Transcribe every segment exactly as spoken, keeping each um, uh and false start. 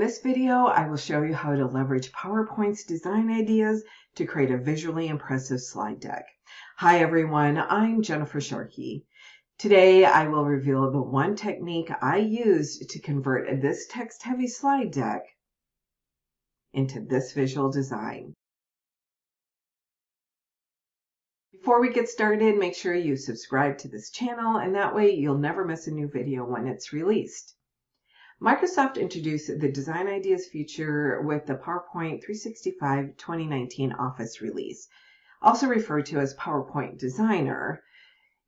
this video, I will show you how to leverage PowerPoint's design ideas to create a visually impressive slide deck. Hi everyone, I'm Jennifer Sharkey. Today I will reveal the one technique I used to convert this text-heavy slide deck into this visual design. Before we get started, make sure you subscribe to this channel, and that way you'll never miss a new video when it's released. Microsoft introduced the Design Ideas feature with the PowerPoint three sixty-five twenty nineteen Office release, also referred to as PowerPoint Designer.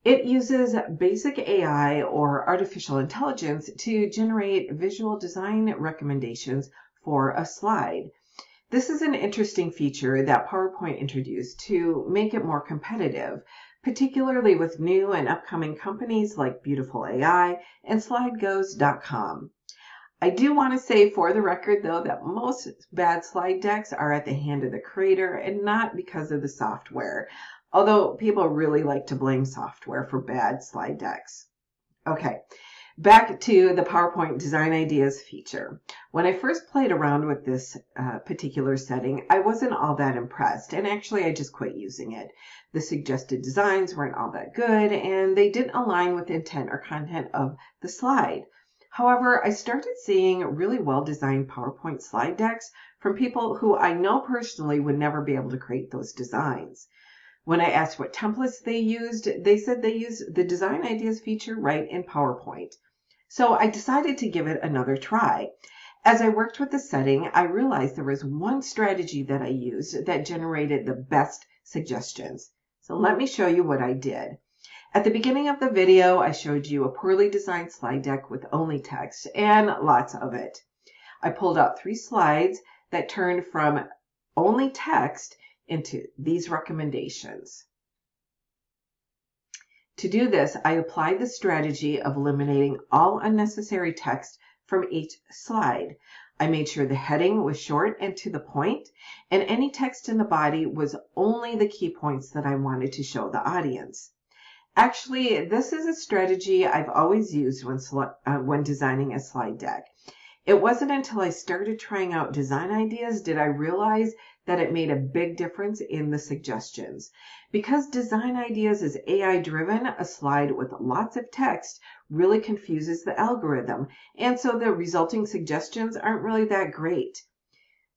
It uses basic A I or artificial intelligence to generate visual design recommendations for a slide. This is an interesting feature that PowerPoint introduced to make it more competitive, particularly with new and upcoming companies like Beautiful A I and slide goes dot com. I do want to say for the record, though, that most bad slide decks are at the hand of the creator and not because of the software, although people really like to blame software for bad slide decks. Okay, back to the PowerPoint Design Ideas feature. When I first played around with this uh, particular setting, I wasn't all that impressed, and actually I just quit using it. The suggested designs weren't all that good, and they didn't align with the intent or content of the slide. However, I started seeing really well-designed PowerPoint slide decks from people who I know personally would never be able to create those designs. When I asked what templates they used, they said they used the Design Ideas feature right in PowerPoint. So I decided to give it another try. As I worked with the setting, I realized there was one strategy that I used that generated the best suggestions. So let me show you what I did. At the beginning of the video, I showed you a poorly designed slide deck with only text, and lots of it. I pulled out three slides that turned from only text into these recommendations. To do this, I applied the strategy of eliminating all unnecessary text from each slide. I made sure the heading was short and to the point, and any text in the body was only the key points that I wanted to show the audience. Actually, this is a strategy I've always used when, uh, when designing a slide deck. It wasn't until I started trying out Design Ideas did I realize that it made a big difference in the suggestions. Because Design Ideas is A I-driven, a slide with lots of text really confuses the algorithm, and so the resulting suggestions aren't really that great.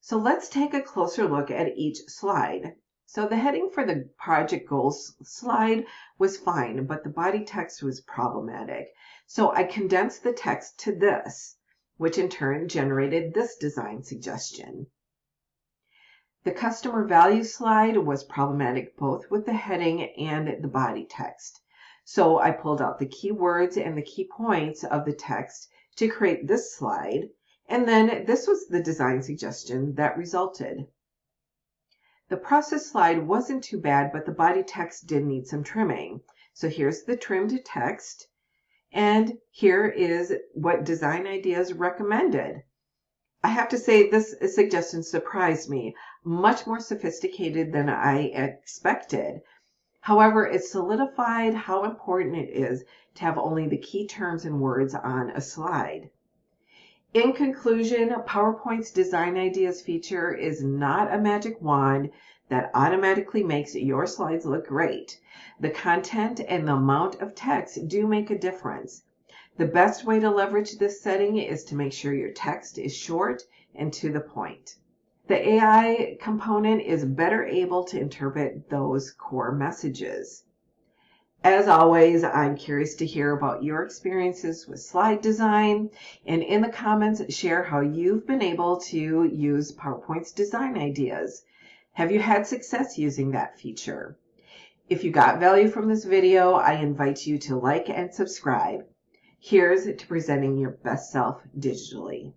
So let's take a closer look at each slide. So the heading for the project goals slide was fine, but the body text was problematic. So I condensed the text to this, which in turn generated this design suggestion. The customer value slide was problematic both with the heading and the body text. So I pulled out the keywords and the key points of the text to create this slide, and then this was the design suggestion that resulted. The process slide wasn't too bad, but the body text did need some trimming. So here's the trimmed text, and here is what Design Ideas recommended. I have to say this suggestion surprised me, much more sophisticated than I expected. However, it solidified how important it is to have only the key terms and words on a slide. In conclusion, PowerPoint's Design Ideas feature is not a magic wand that automatically makes your slides look great. The content and the amount of text do make a difference. The best way to leverage this setting is to make sure your text is short and to the point. The A I component is better able to interpret those core messages. As always, I'm curious to hear about your experiences with slide design, and in the comments, share how you've been able to use PowerPoint's Design Ideas. Have you had success using that feature? If you got value from this video, I invite you to like and subscribe. Here's to presenting your best self digitally.